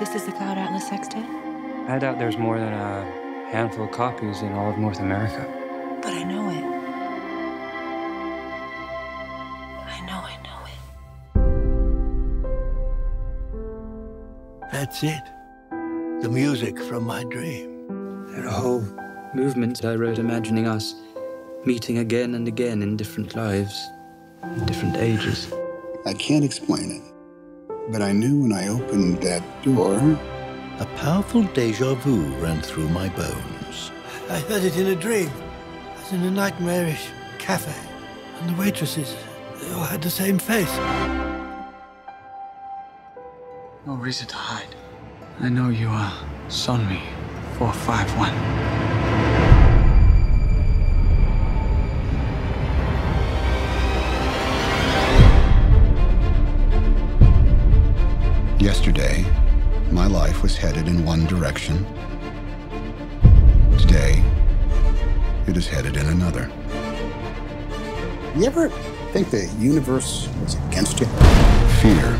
This is the Cloud Atlas Sextet? I doubt there's more than a handful of copies in all of North America. But I know it. I know it. That's it. The music from my dream. There are a whole movement I wrote imagining us meeting again and again in different lives, in different ages. I can't explain it, but I knew when I opened that door... A powerful déjà vu ran through my bones. I heard it in a dream. I was in a nightmarish cafe, and the waitresses, they all had the same face. No reason to hide. I know you are Sonmi 451. Yesterday, my life was headed in one direction. Today, it is headed in another. You ever think the universe was against you? Fear,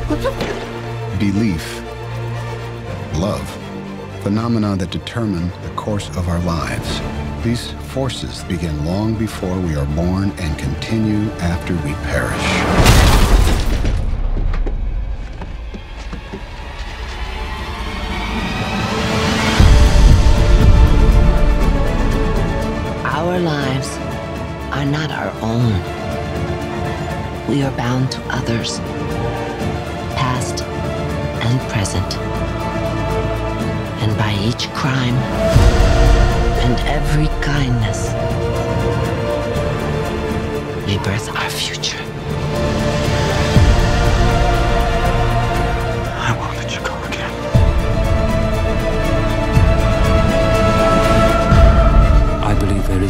belief, love, phenomena that determine the course of our lives. These forces begin long before we are born and continue after we perish. Our lives are not our own. We are bound to others, past and present. And by each crime and every kindness, we birth our future.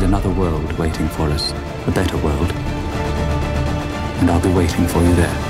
Another world waiting for us, a better world, and I'll be waiting for you there.